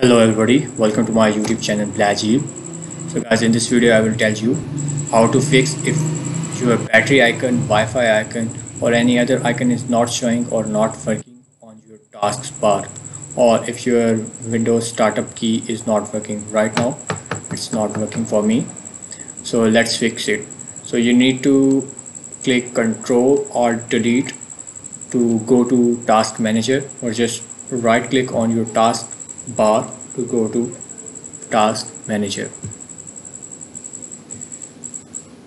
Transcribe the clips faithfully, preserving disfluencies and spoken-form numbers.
Hello everybody, welcome to my YouTube channel BlehJeel. So guys, in this video I will tell you how to fix if your battery icon, Wi-Fi icon or any other icon is not showing or not working on your tasks bar, or if your Windows startup key is not working. Right now it's not working for me, so let's fix it. So you need to click Control or Delete to go to Task Manager, or just right click on your task bar to go to Task Manager.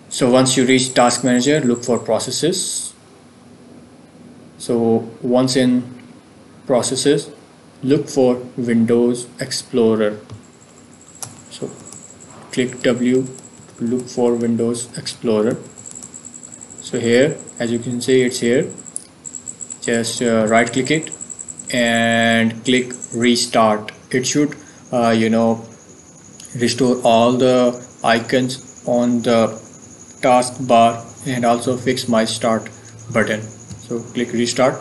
So once you reach Task Manager, look for Processes. So once in Processes, look for Windows Explorer. So click W to look for Windows Explorer. So here, as you can see, it's here. Just uh, right click it and click Restart. It should uh, you know restore all the icons on the taskbar and also fix my start button. So click Restart.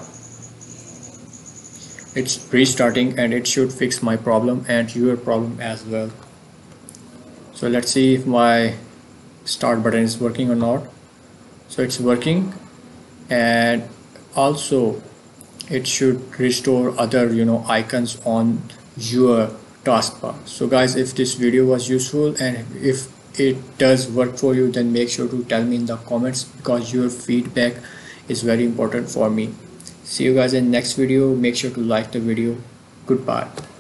It's restarting and it should fix my problem and your problem as well. So let's see if my start button is working or not. So it's working, and also it should restore other you know icons on your taskbar. So guys, if this video was useful and if it does work for you, then make sure to tell me in the comments, because your feedback is very important for me. See you guys in next video. Make sure to like the video. Goodbye.